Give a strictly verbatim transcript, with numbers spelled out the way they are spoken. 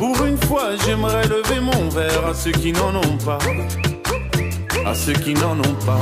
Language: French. Pour une fois, j'aimerais lever mon verre à ceux qui n'en ont pas, à ceux qui n'en ont pas.